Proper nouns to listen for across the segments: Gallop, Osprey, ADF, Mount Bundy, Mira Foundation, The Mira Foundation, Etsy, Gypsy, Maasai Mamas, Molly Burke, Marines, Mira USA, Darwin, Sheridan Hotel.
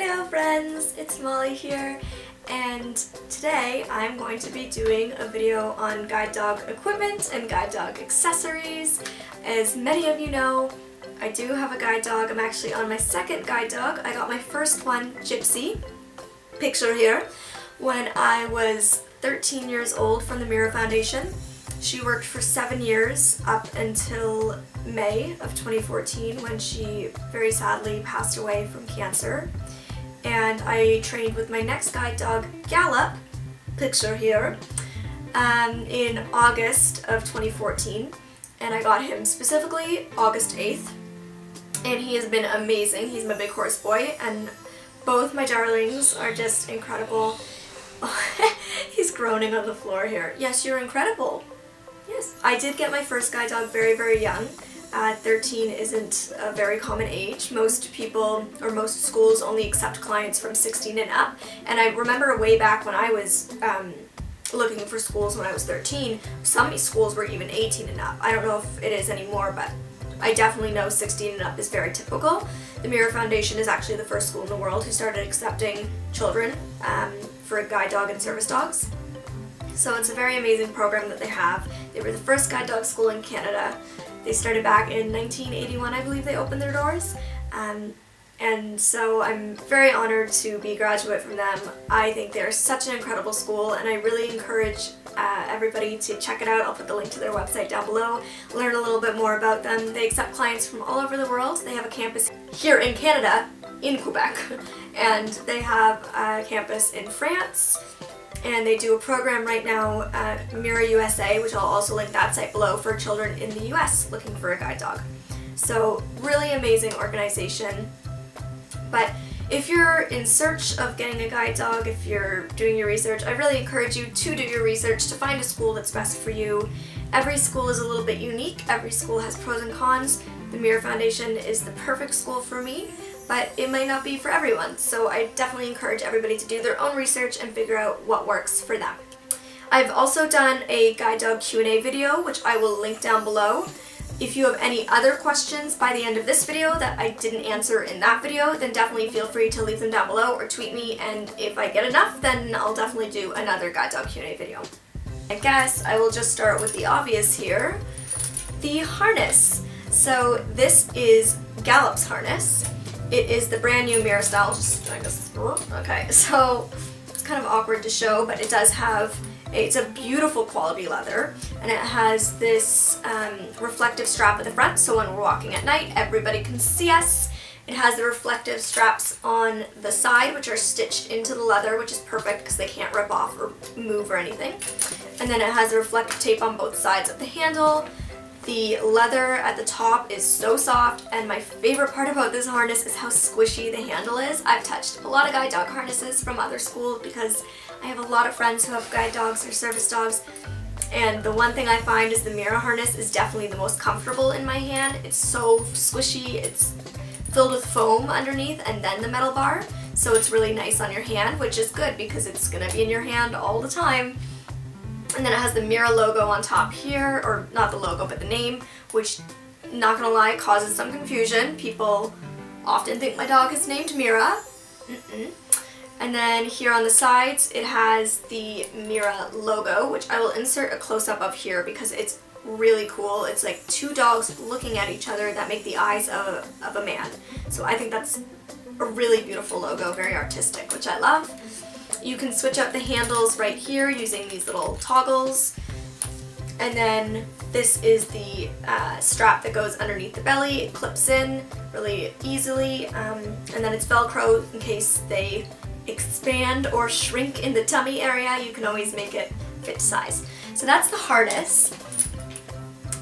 Hello friends, it's Molly here, and today I'm going to be doing a video on guide dog equipment and guide dog accessories. As many of you know, I do have a guide dog. I'm actually on my second guide dog. I got my first one, Gypsy, picture here, when I was 13 years old from the Mira Foundation. She worked for 7 years up until May of 2014 when she very sadly passed away from cancer. And I trained with my next guide dog, Gallop, picture here, in August of 2014. And I got him specifically August 8th. And he has been amazing. He's my big horse boy, and both my darlings are just incredible. He's groaning on the floor here. Yes, you're incredible. Yes, I did get my first guide dog very, very young. 13 isn't a very common age. Most people, or most schools, only accept clients from 16 and up. And I remember way back when I was looking for schools when I was 13, some schools were even 18 and up. I don't know if it is anymore, but I definitely know 16 and up is very typical. The Mira Foundation is actually the first school in the world who started accepting children for guide dog and service dogs. So it's a very amazing program that they have. They were the first guide dog school in Canada. They started back in 1981, I believe they opened their doors. And so I'm very honored to be a graduate from them. I think they're such an incredible school, and I really encourage everybody to check it out. I'll put the link to their website down below. Learn a little bit more about them. They accept clients from all over the world. They have a campus here in Canada, in Quebec, and they have a campus in France. And they do a program right now at Mira USA, which I'll also link that site below, for children in the US looking for a guide dog. So really amazing organization. But if you're in search of getting a guide dog, if you're doing your research, I really encourage you to do your research to find a school that's best for you. Every school is a little bit unique. Every school has pros and cons. The Mira Foundation is the perfect school for me, but it might not be for everyone, so I definitely encourage everybody to do their own research and figure out what works for them. I've also done a guide dog Q&A video, which I will link down below. If you have any other questions by the end of this video that I didn't answer in that video, then definitely feel free to leave them down below or tweet me, and if I get enough, then I'll definitely do another guide dog Q&A video. I guess I will just start with the obvious here, the harness. So this is Gallop's harness. It is the brand new Mira style, just, I guess, okay, so it's kind of awkward to show, but it does have, it's a beautiful quality leather, and it has this reflective strap at the front, so when we're walking at night, everybody can see us. It has the reflective straps on the side, which are stitched into the leather, which is perfect because they can't rip off or move or anything. And then it has the reflective tape on both sides of the handle. The leather at the top is so soft, and my favorite part about this harness is how squishy the handle is. I've touched a lot of guide dog harnesses from other schools because I have a lot of friends who have guide dogs or service dogs, and the one thing I find is the Mira harness is definitely the most comfortable in my hand. It's so squishy, it's filled with foam underneath and then the metal bar, so it's really nice on your hand, which is good because it's going to be in your hand all the time. And then it has the Mira logo on top here, or not the logo, but the name, which, not gonna lie, causes some confusion. People often think my dog is named Mira. And then here on the sides, it has the Mira logo, which I will insert a close-up of here because it's really cool. It's like two dogs looking at each other that make the eyes of a man. So I think that's a really beautiful logo, very artistic, which I love. You can switch up the handles right here using these little toggles. And then this is the strap that goes underneath the belly. It clips in really easily. And then it's Velcro in case they expand or shrink in the tummy area. You can always make it fit size. So that's the harness.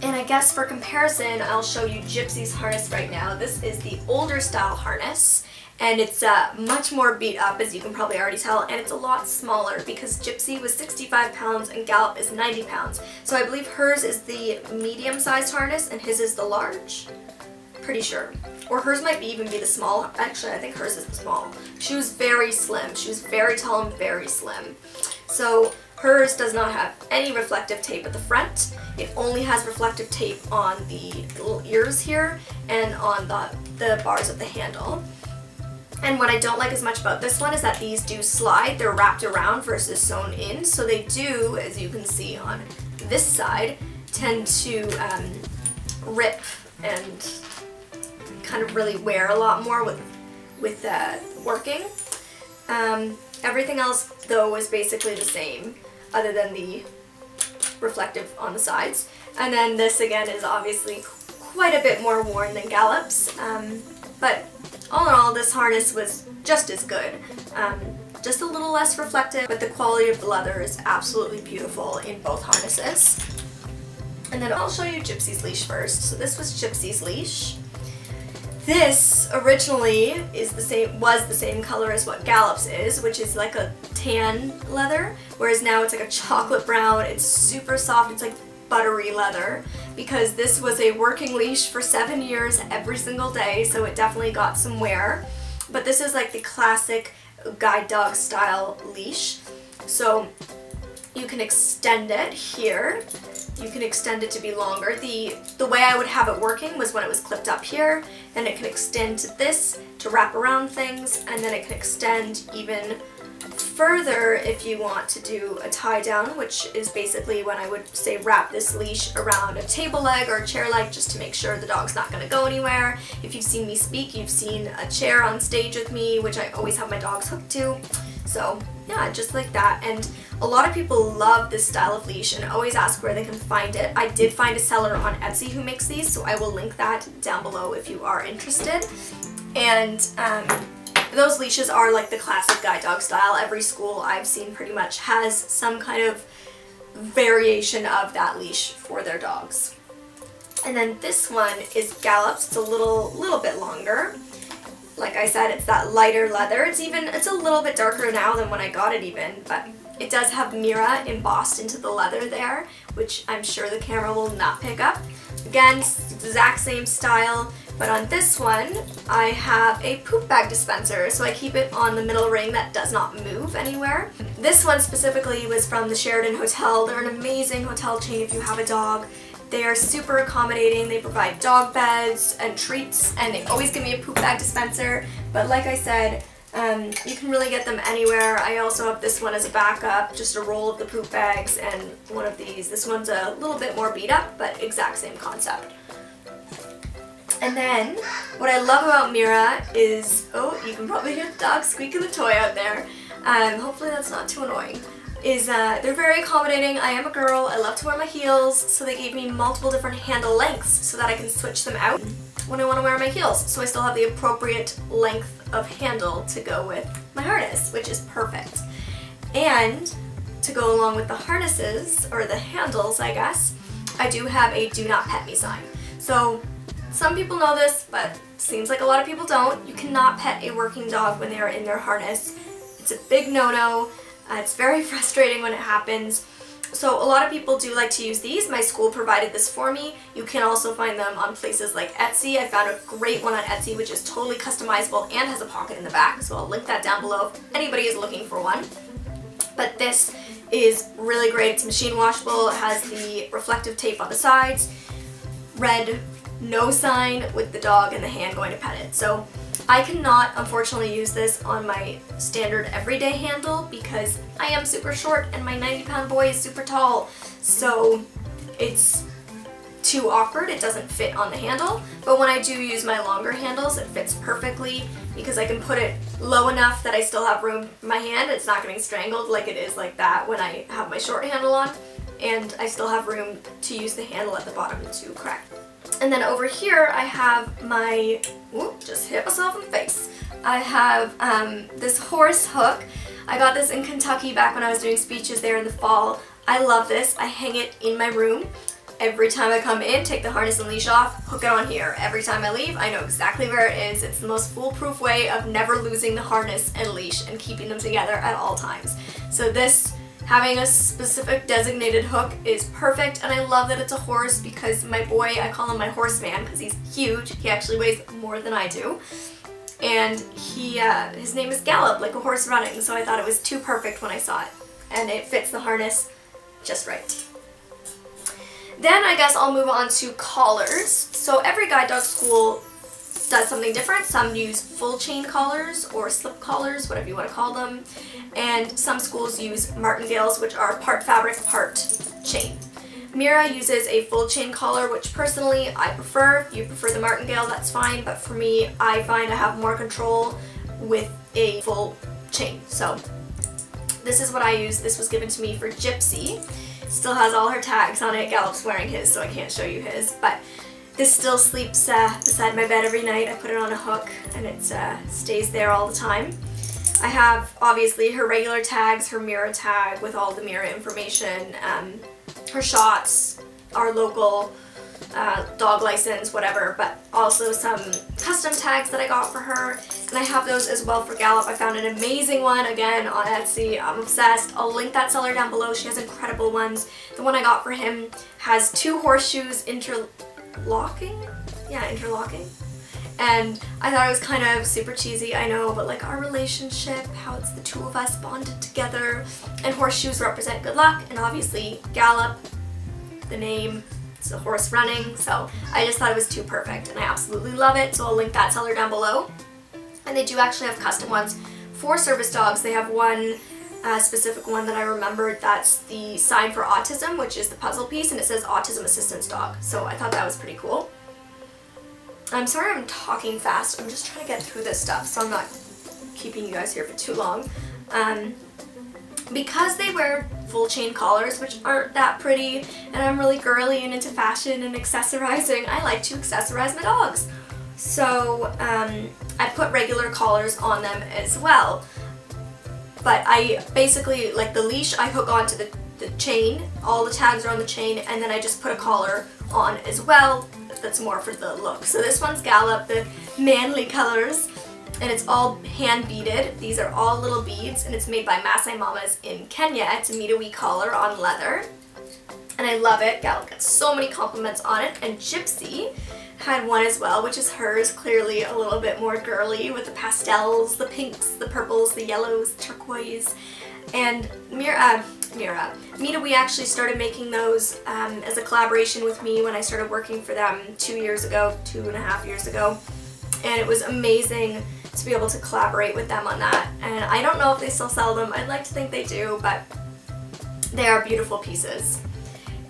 And I guess for comparison, I'll show you Gypsy's harness right now. This is the older style harness. And it's much more beat up, as you can probably already tell, and it's a lot smaller because Gypsy was 65 pounds and Gallop is 90 pounds. So I believe hers is the medium-sized harness and his is the large. Pretty sure. Or hers might be, even be the small. Actually, I think hers is the small. She was very slim. She was very tall and very slim. So hers does not have any reflective tape at the front. It only has reflective tape on the little ears here and on the bars of the handle. And what I don't like as much about this one is that these do slide. They're wrapped around versus sewn in, so they do, as you can see on this side, tend to rip and kind of really wear a lot more with working. Everything else though is basically the same, other than the reflective on the sides. And then this again is obviously quite a bit more worn than Gallop's, but all in all this harness was just as good. Just a little less reflective, but the quality of the leather is absolutely beautiful in both harnesses. And then I'll show you Gypsy's leash first. So this was Gypsy's leash. This originally is was the same color as what Gallop's is, which is like a tan leather, whereas now it's like a chocolate brown. It's super soft, it's like buttery leather, because this was a working leash for 7 years every single day, so it definitely got some wear. But this is like the classic guide dog style leash. So you can extend it here. You can extend it to be longer. The way I would have it working was when it was clipped up here, then it can extend to this to wrap around things, and then it can extend even further if you want to do a tie down, which is basically when I would say wrap this leash around a table leg or a chair leg just to make sure the dog's not going to go anywhere. If you've seen me speak, you've seen a chair on stage with me, which I always have my dogs hooked to. So yeah, just like that. And a lot of people love this style of leash and always ask where they can find it. I did find a seller on Etsy who makes these, so I will link that down below if you are interested. And those leashes are like the classic guide dog style. Every school I've seen pretty much has some kind of variation of that leash for their dogs. And then this one is Gallop's. It's a little bit longer. Like I said, it's that lighter leather. It's a little bit darker now than when I got it even, but it does have Mira embossed into the leather there, which I'm sure the camera will not pick up. Again, exact same style, but on this one, I have a poop bag dispenser, so I keep it on the middle ring that does not move anywhere. This one specifically was from the Sheridan Hotel. They're an amazing hotel chain if you have a dog. They are super accommodating. They provide dog beds and treats, and they always give me a poop bag dispenser. But like I said, you can really get them anywhere. I also have this one as a backup, just a roll of the poop bags and one of these. This one's a little bit more beat up, but exact same concept. And then, what I love about Mira is, oh, you can probably hear the dog squeaking the toy out there. Hopefully that's not too annoying. They're very accommodating. I am a girl, I love to wear my heels, so they gave me multiple different handle lengths so that I can switch them out when I want to wear my heels. So I still have the appropriate length of handle to go with my harness, which is perfect. And to go along with the harnesses, or the handles I guess, I do have a do not pet me sign. So some people know this, but seems like a lot of people don't. You cannot pet a working dog when they are in their harness. It's a big no-no. It's very frustrating when it happens. So a lot of people do like to use these. My school provided this for me. You can also find them on places like Etsy. I found a great one on Etsy which is totally customizable and has a pocket in the back, so I'll link that down below if anybody is looking for one. But this is really great. It's machine washable. It has the reflective tape on the sides, red no sign with the dog and the hand going to pet it. So I cannot, unfortunately, use this on my standard everyday handle because I am super short and my 90-pound boy is super tall, so it's too awkward. It doesn't fit on the handle, but when I do use my longer handles, it fits perfectly because I can put it low enough that I still have room in my hand. It's not getting strangled like it is like that when I have my short handle on, and I still have room to use the handle at the bottom to crack. And then over here I have my, whoop, just hit myself in the face. I have this horse hook. I got this in Kentucky back when I was doing speeches there in the fall. I love this. I hang it in my room. Every time I come in, take the harness and leash off, hook it on here. Every time I leave, I know exactly where it is. It's the most foolproof way of never losing the harness and leash and keeping them together at all times. So this, having a specific designated hook is perfect, and I love that it's a horse because my boy, I call him my horseman because he's huge. He actually weighs more than I do. And he, his name is Gallop, like a horse running, so I thought it was too perfect when I saw it. And it fits the harness just right. Then I guess I'll move on to collars. So every guide dog school does something different. Some use full chain collars or slip collars, whatever you want to call them, and some schools use martingales, which are part fabric, part chain. Mira uses a full chain collar, which personally I prefer. If you prefer the martingale, that's fine, but for me, I find I have more control with a full chain. So this is what I use. This was given to me for Gypsy. Still has all her tags on it. Gallop's wearing his, so I can't show you his, but this still sleeps beside my bed every night. I put it on a hook and it stays there all the time. I have obviously her regular tags, her Mira tag with all the Mira information, her shots, our local dog license, whatever, but also some custom tags that I got for her, and I have those as well for Gallop. I found an amazing one, again, on Etsy. I'm obsessed. I'll link that seller down below. She has incredible ones. The one I got for him has two horseshoes interlocking? Yeah, interlocking. And I thought it was kind of super cheesy, I know, but like our relationship, how it's the two of us bonded together, and horseshoes represent good luck, and obviously Gallop, the name, it's a horse running, so I just thought it was too perfect, and I absolutely love it, so I'll link that seller down below. And they do actually have custom ones for service dogs. They have one specific one that I remembered, that's the sign for autism, which is the puzzle piece, and it says autism assistance dog, so I thought that was pretty cool. I'm sorry I'm talking fast, I'm just trying to get through this stuff, so I'm not keeping you guys here for too long. Because they wear full chain collars, which aren't that pretty, and I'm really girly and into fashion and accessorizing, I like to accessorize my dogs. So I put regular collars on them as well. But I basically, like the leash, I hook onto the chain, all the tags are on the chain, and then I just put a collar on as well. That's more for the look. So this one's Gallop, the manly colors, and it's all hand beaded. These are all little beads, and it's made by Maasai Mamas in Kenya. It's a meet-a-wee collar on leather, and I love it. Gallop got so many compliments on it, and Gypsy had one as well, which is hers, clearly a little bit more girly with the pastels, the pinks, the purples, the yellows, turquoise, and Mira, we actually started making those as a collaboration with me when I started working for them 2.5 years ago, and it was amazing to be able to collaborate with them on that. And I don't know if they still sell them, I'd like to think they do, but they are beautiful pieces.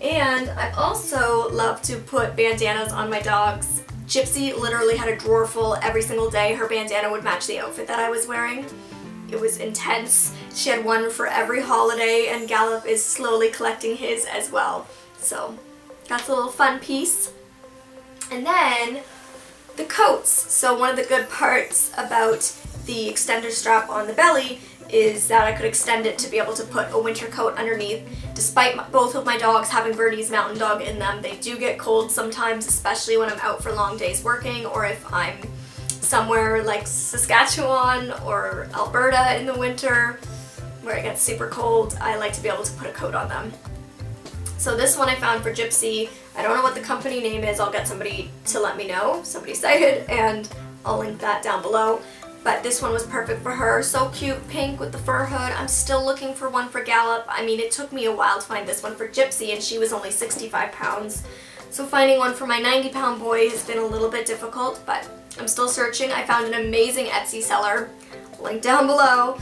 And I also love to put bandanas on my dogs. Gypsy literally had a drawer full every single day. Her bandana would match the outfit that I was wearing. It was intense. She had one for every holiday, and Gallop is slowly collecting his as well. So that's a little fun piece. And then the coats. So one of the good parts about the extender strap on the belly is that I could extend it to be able to put a winter coat underneath. Despite both of my dogs having Birdie's Mountain Dog in them, they do get cold sometimes, especially when I'm out for long days working, or if I'm somewhere like Saskatchewan or Alberta in the winter where it gets super cold. I like to be able to put a coat on them. So this one I found for Gypsy. I don't know what the company name is. I'll get somebody to let me know, somebody cited, and I'll link that down below. But this one was perfect for her. So cute, pink with the fur hood. I'm still looking for one for Gallop. I mean, it took me a while to find this one for Gypsy, and she was only 65 pounds. So finding one for my 90-pound boy has been a little bit difficult, but I'm still searching. I found an amazing Etsy seller, link down below,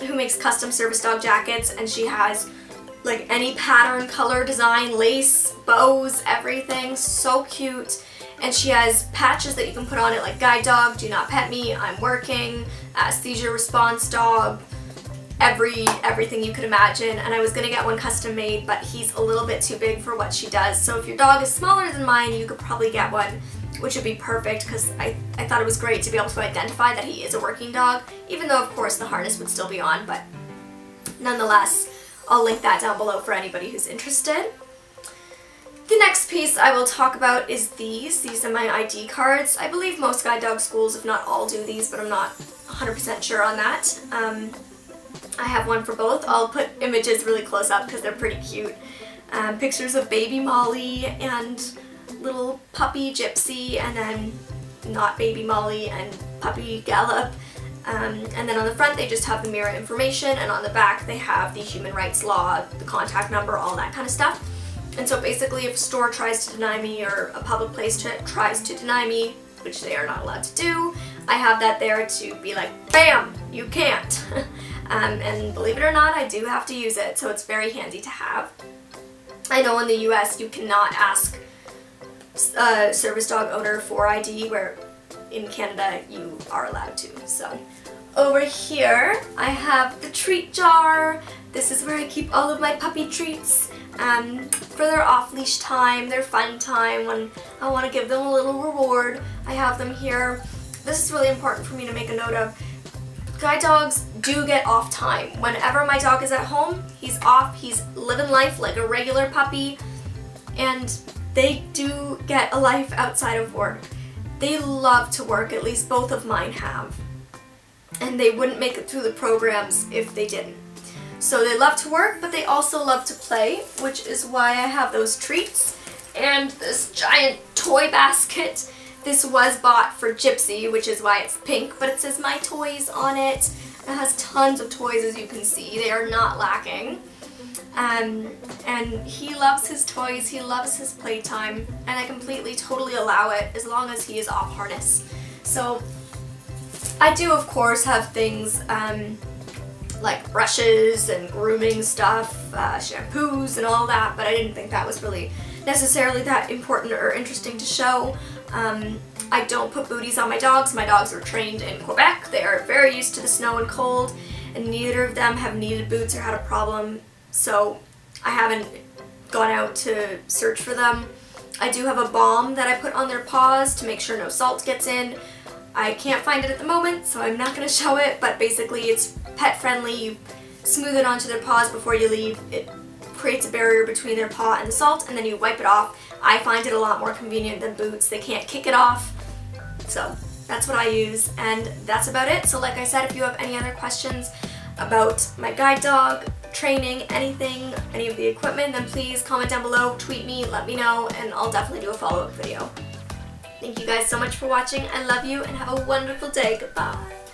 who makes custom service dog jackets, and she has like any pattern, color, design, lace, bows, everything. So cute. And she has patches that you can put on it, like guide dog, do not pet me, I'm working, seizure response dog, everything you could imagine. And I was gonna get one custom made, but he's a little bit too big for what she does. So if your dog is smaller than mine, you could probably get one, which would be perfect, because I thought it was great to be able to identify that he is a working dog, even though of course the harness would still be on, but nonetheless, I'll link that down below for anybody who's interested. The next piece I will talk about is these. These are my ID cards. I believe most guide dog schools, if not all, do these, but I'm not 100% sure on that. I have one for both. I'll put images really close up because they're pretty cute. Pictures of baby Molly and little puppy Gypsy, and then not baby Molly and puppy Gallop. And then on the front they just have the Mira information, and on the back they have the human rights law, the contact number, all that kind of stuff. And so basically if a store tries to deny me, or a public place tries to deny me, which they are not allowed to do, I have that there to be like, bam, you can't. And believe it or not, I do have to use it, so it's very handy to have. I know in the US you cannot ask a service dog owner for ID, where in Canada you are allowed to. So over here I have the treat jar. This is where I keep all of my puppy treats for their off-leash time, their fun time, when I want to give them a little reward. I have them here. This is really important for me to make a note of. Guide dogs do get off time. Whenever my dog is at home, he's off, he's living life like a regular puppy, and they do get a life outside of work. They love to work, at least both of mine have, and they wouldn't make it through the programs if they didn't. So they love to work, but they also love to play, which is why I have those treats and this giant toy basket. This was bought for Gypsy, which is why it's pink, but it says My Toys on it. It has tons of toys, as you can see. They are not lacking. And he loves his toys, he loves his playtime, and I completely, totally allow it as long as he is off harness. So I do, of course, have things like brushes and grooming stuff, shampoos and all that, but I didn't think that was really necessarily that important or interesting to show. I don't put booties on my dogs. My dogs are trained in Quebec. They are very used to the snow and cold, and neither of them have needed boots or had a problem, so I haven't gone out to search for them. I do have a balm that I put on their paws to make sure no salt gets in. I can't find it at the moment, so I'm not going to show it, but basically it's pet friendly. You smooth it onto their paws before you leave. It creates a barrier between their paw and the salt, and then you wipe it off. I find it a lot more convenient than boots. They can't kick it off. So that's what I use, and that's about it. So like I said, if you have any other questions about my guide dog, training, anything, any of the equipment, then please comment down below, tweet me, let me know, and I'll definitely do a follow-up video. Thank you guys so much for watching. I love you, and have a wonderful day. Goodbye.